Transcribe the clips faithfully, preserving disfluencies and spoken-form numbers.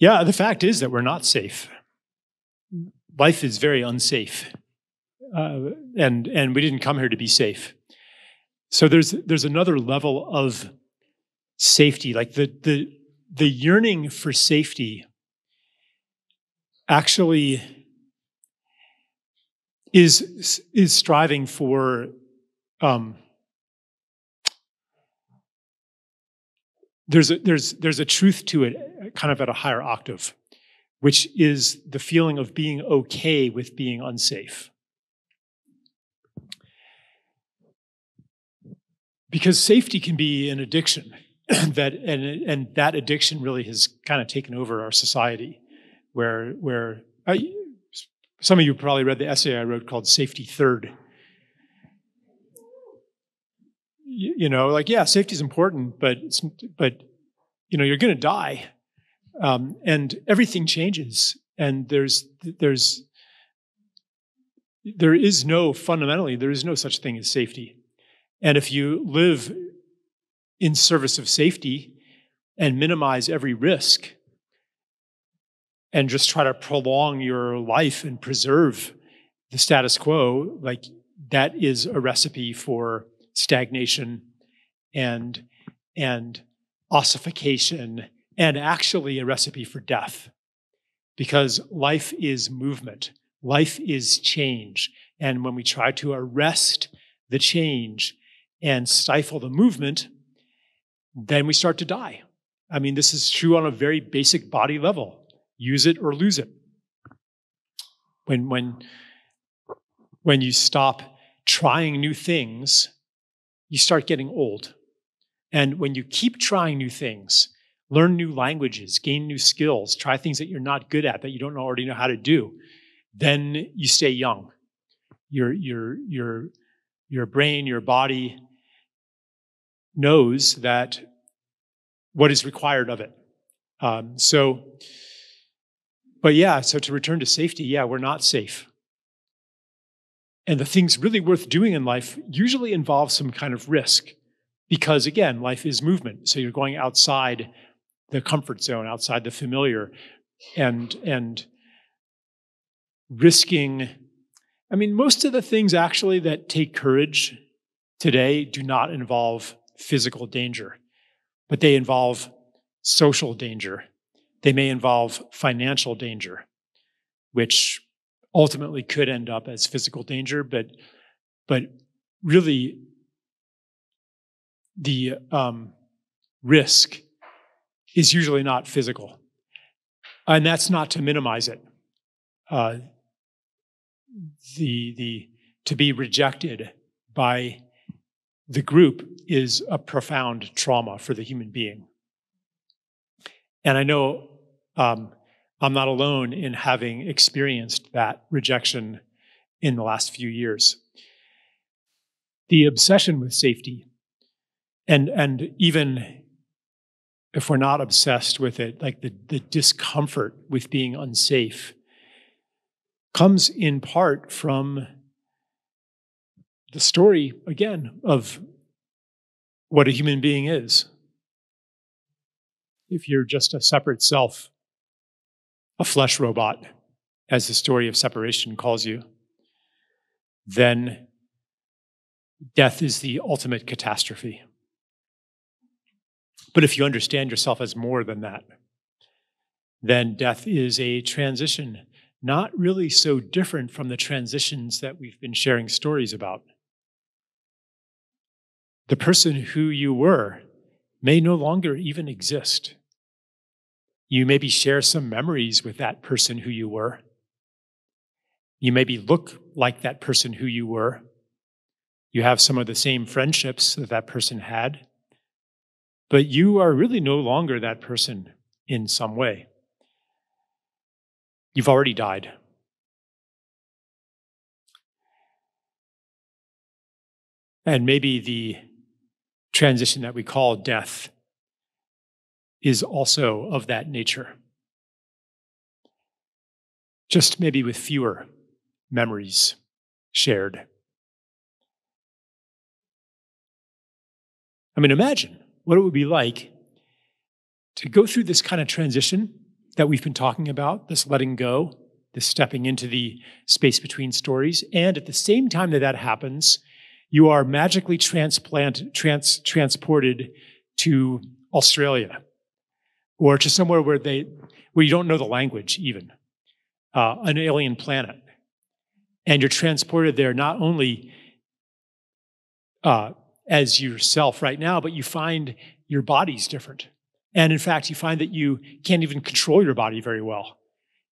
Yeah, the fact is that we're not safe. Life is very unsafe, uh, and and we didn't come here to be safe. So there's there's another level of safety, like the the the yearning for safety actually is is striving for um, there's a, there's there's a truth to it, kind of at a higher octave, which is the feeling of being okay with being unsafe. Because safety can be an addiction, that and and that addiction really has kind of taken over our society, where where I, some of you probably read the essay I wrote called "Safety Third." You, you know, like yeah, safety is important, but it's, but you know, you're going to die. Um, and everything changes, and there's there's there is no fundamentally there is no such thing as safety. And if you live in service of safety and minimize every risk, and just try to prolong your life and preserve the status quo, like that is a recipe for stagnation and and ossification. And actually a recipe for death, because life is movement, life is change. And when we try to arrest the change and stifle the movement, then we start to die. I mean, this is true on a very basic body level. Use it or lose it. When, when, when you stop trying new things, you start getting old. And when you keep trying new things, learn new languages, gain new skills, try things that you're not good at, that you don't already know how to do, then you stay young. Your, your, your, your brain, your body knows that what is required of it. Um, so, but yeah, so to return to safety, yeah, we're not safe. And the things really worth doing in life usually involve some kind of risk, because again, life is movement. So you're going outside the comfort zone, outside the familiar, and and risking. I mean, most of the things actually that take courage today do not involve physical danger, but they involve social danger. They may involve financial danger, which ultimately could end up as physical danger, but but really the um, risk is usually not physical. And that's not to minimize it. Uh, the, the, to be rejected by the group is a profound trauma for the human being. And I know um, I'm not alone in having experienced that rejection in the last few years. The obsession with safety, and and even if we're not obsessed with it, like the, the discomfort with being unsafe comes in part from the story, again, of what a human being is. If you're just a separate self, a flesh robot, as the story of separation calls you, then death is the ultimate catastrophe. But if you understand yourself as more than that, then death is a transition, not really so different from the transitions that we've been sharing stories about. The person who you were may no longer even exist. You maybe share some memories with that person who you were. You maybe look like that person who you were. You have some of the same friendships that that person had. But you are really no longer that person in some way. You've already died. And maybe the transition that we call death is also of that nature. Just maybe with fewer memories shared. I mean, imagine what it would be like to go through this kind of transition that we've been talking about, this letting go, this stepping into the space between stories. And at the same time that that happens, you are magically transplant, trans, transported to Australia or to somewhere where they, where you don't know the language even, uh, an alien planet. And you're transported there not only uh, as yourself right now, but you find your body's different. And in fact, you find that you can't even control your body very well.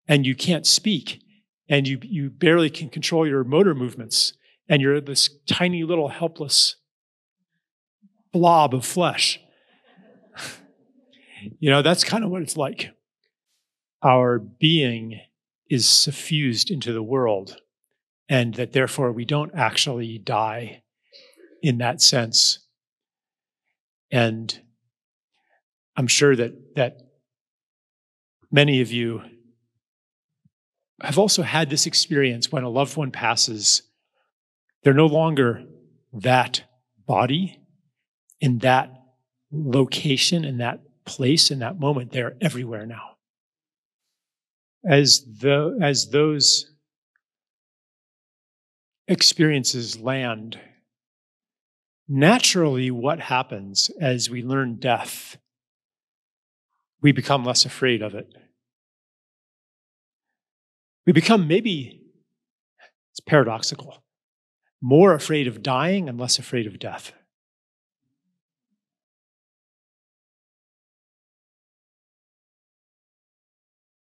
And you can't speak. And you, you barely can control your motor movements. And you're this tiny little helpless blob of flesh. You know, that's kind of what it's like. Our being is suffused into the world. And that therefore we don't actually die in that sense. And I'm sure that that many of you have also had this experience when a loved one passes. They're no longer that body in that location, in that place, in that moment. They're everywhere now. As the, as those experiences land, naturally what happens as we learn death, we become less afraid of it. We become, maybe, it's paradoxical, more afraid of dying and less afraid of death.